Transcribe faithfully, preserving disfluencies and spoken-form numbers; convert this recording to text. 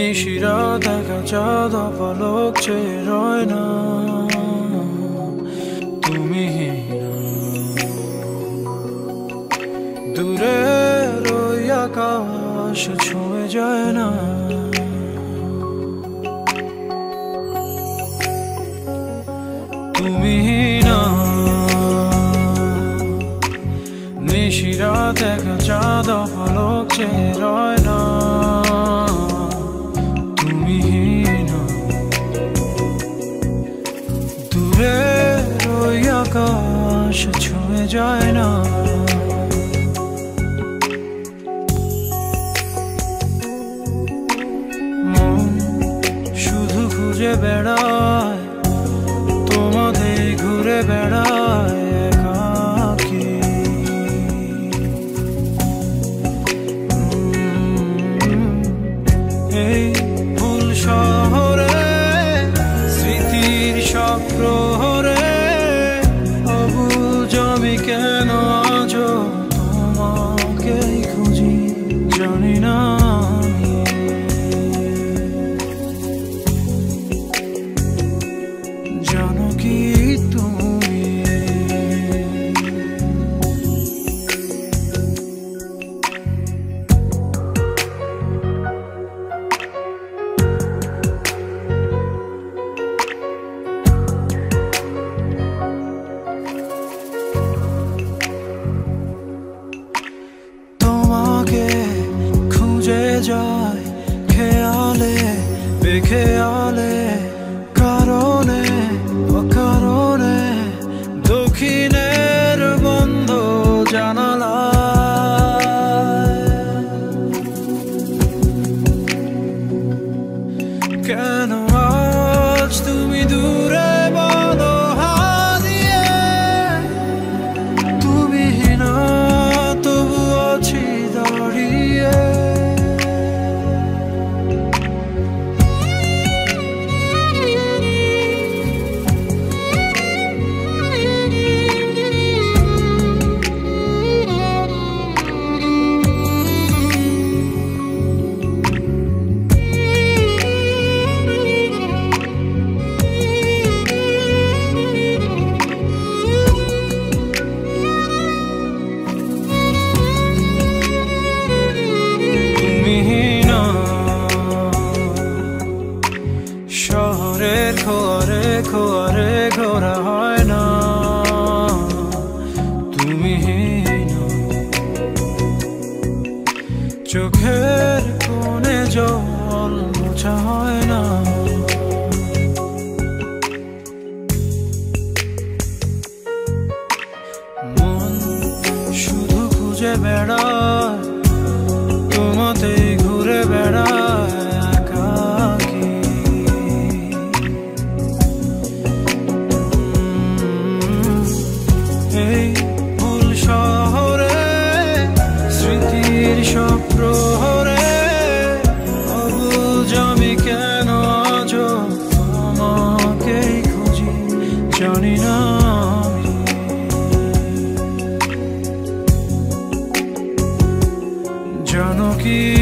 নিশিরা দেখা চাঁদ পলক চেয়ে রয় না, তুমি হীরা দূরের ওই আকাশ ছুঁয়ে যায় না। তুমি হীরা নিশিরা দেখা চাঁদ পলক চেয়ে রয় না, आकाश छुए जाए ना। मन शुधु खुजे बेड़ाए तोमादे घुरे बेड़ाए एकाकी, এই ভুল শহরে স্মৃতির স্বপ্ন जाए खेयाले बेखेयाले कारणे अकारणे दक्षिणेर बंध জানালা কেন আজ তুমি দূরে বলো হারিয়ে, তুমি না তবু আছি দাঁড়িয়ে। চোখের কোণে জল মোছা হয় না, মন শুধু খুঁজে বেড়ায় তোমাতে ঘুরে বেড়ায় একাকী, এই ভুল শহরে স্মৃতির সব প্রহরে অবুঝ আমি কেন আজ তোমাকেই খুঁজি জানি না। জানো কি